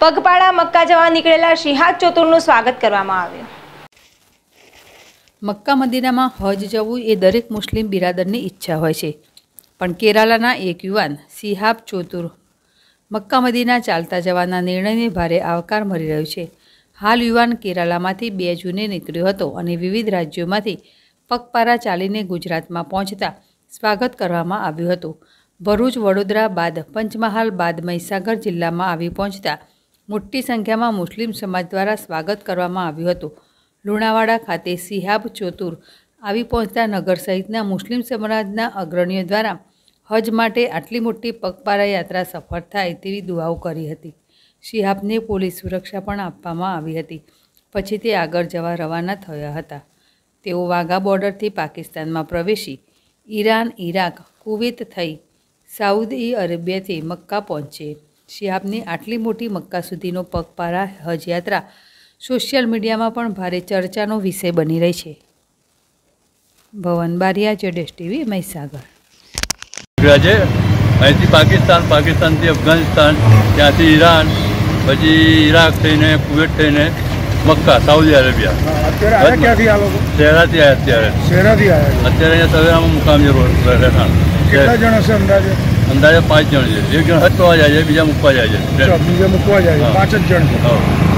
પગપાળા મક્કા જવા નીકળેલા શિહાબ ચોતુરનું સ્વાગત કરવામાં આવ્યું. મક્કા મદીનામાં હજ જવું એ દરેક મુસ્લિમ બિરાદરની ઈચ્છા હોય છે, પણ કેરાલાના એક યુવાન શિહાબ ચોતુર મક્કા મદીના ચાલતા જવાના નિર્ણયને ભારે આવકાર મળી રહ્યો છે. હાલ યુવાન કેરાલામાંથી 2 જૂને નીકળ્યો હતો અને વિવિધ રાજ્યોમાંથી પગપાળા ચાલીને ગુજરાતમાં પહોંચતા સ્વાગત કરવામાં આવ્યું હતું. ભરૂચ, વડોદરા બાદ પંચમહાલ બાદ મહીસાગર જિલ્લામાં આવી પહોંચતા મોટી સંખ્યામાં મુસ્લિમ સમાજ દ્વારા સ્વાગત કરવામાં આવ્યું હતું. લુણાવાડા ખાતે શિહાબ ચોતુર આવી પહોંચતા નગર સહિતના મુસ્લિમ સમાજના અગ્રણીઓ દ્વારા હજ માટે આટલી મોટી પગપાળા યાત્રા સફળ થાય તેવી દુઆઓ કરી હતી. શિહાબને પોલીસ સુરક્ષા પણ આપવામાં આવી હતી. પછી તે આગળ જવા રવાના થયા હતા. તેઓ વાઘા બોર્ડરથી પાકિસ્તાનમાં પ્રવેશી ઈરાન, ઈરાક, કુવૈત થઈ સાઉદી અરેબિયાથી મક્કા પહોંચે. શિહાબની આટલી મોટી મક્કા સુધીનો પગપાળા હજ યાત્રા સોશિયલ મીડિયામાં પણ ભારે ચર્ચાનો વિષય બની રહી છે. Bhavan Bariya, JDS TV, Mahisagar. અહીંથી પાકિસ્તાન, પાકિસ્તાનથી અફઘાનિસ્તાન, ત્યાંથી ઈરાન, પછી ઈરાક થઈને કુવૈત થઈને મક્કા, સાઉદી અરેબિયા. શહેરાથી અત્યારે સવેરામાં મુકામ છે. રહેઠાણ અંદાજે 5 જણ છે. 1 જણ હજ કરવા જાય છે, બીજા મૂકવા જાય છે. 5 જ જણ.